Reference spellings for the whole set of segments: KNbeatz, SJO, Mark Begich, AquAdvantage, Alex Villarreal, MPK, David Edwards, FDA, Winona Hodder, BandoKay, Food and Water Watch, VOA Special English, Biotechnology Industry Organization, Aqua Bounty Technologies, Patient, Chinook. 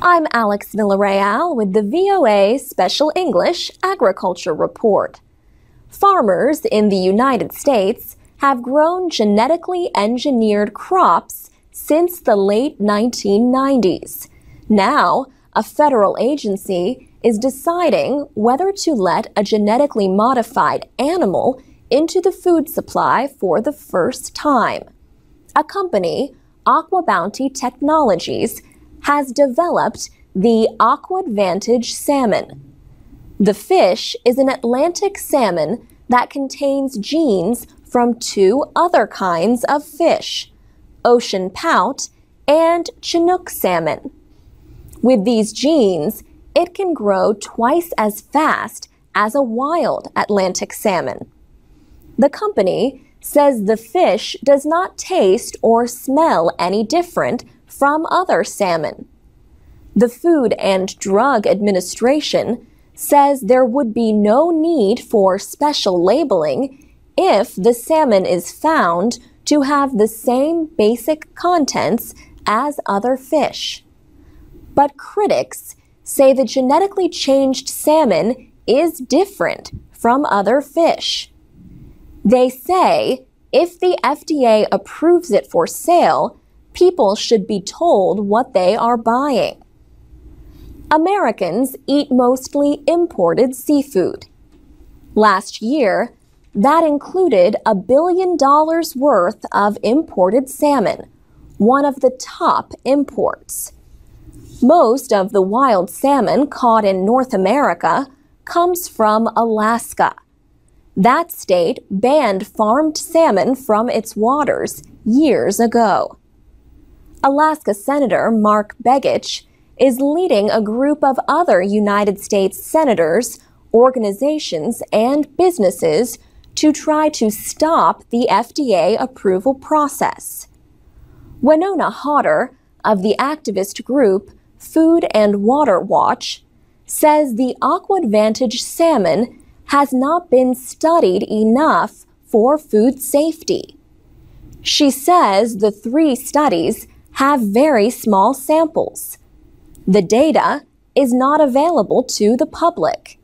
I'm Alex Villarreal with the VOA Special English Agriculture Report. Farmers in the United States have grown genetically engineered crops since the late 1990s. Now, a federal agency is deciding whether to let a genetically modified animal into the food supply for the first time. A company, Aqua Bounty Technologies, has developed the AquAdvantage salmon. The fish is an Atlantic salmon that contains genes from two other kinds of fish, ocean pout and Chinook salmon. With these genes, it can grow twice as fast as a wild Atlantic salmon. The company says the fish does not taste or smell any different from other salmon. The Food and Drug Administration says there would be no need for special labeling if the salmon is found to have the same basic contents as other fish. But critics say the genetically changed salmon is different from other fish. They say if the FDA approves it for sale, people should be told what they are buying. Americans eat mostly imported seafood. Last year, that included $1 billion worth of imported salmon, one of the top imports. Most of the wild salmon caught in North America comes from Alaska. That state banned farmed salmon from its waters years ago. Alaska Senator Mark Begich is leading a group of other United States senators, organizations, and businesses to try to stop the FDA approval process. Winona Hodder of the activist group Food and Water Watch says the AquAdvantage salmon has not been studied enough for food safety. She says the three studies have very small samples. The data is not available to the public.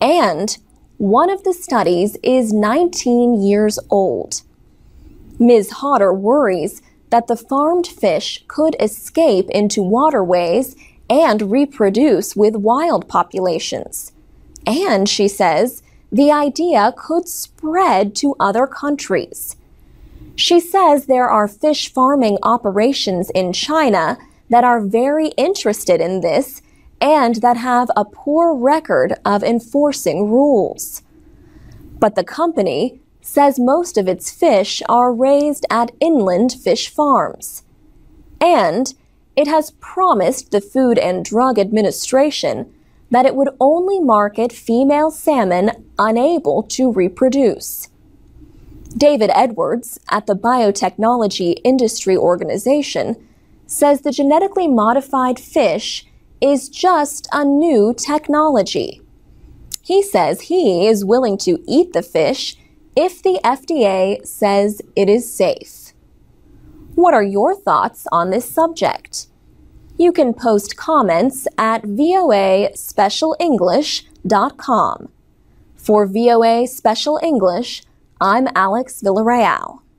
And one of the studies is 19 years old. Ms. Hodder worries that the farmed fish could escape into waterways and reproduce with wild populations. And she says the idea could spread to other countries. She says there are fish farming operations in China that are very interested in this and that have a poor record of enforcing rules. But the company says most of its fish are raised at inland fish farms. And it has promised the Food and Drug Administration that it would only market female salmon unable to reproduce. David Edwards at the Biotechnology Industry Organization says the genetically modified fish is just a new technology. He says he is willing to eat the fish if the FDA says it is safe. What are your thoughts on this subject? You can post comments at voaspecialenglish.com. For VOA Special English, I'm Alex Villarreal.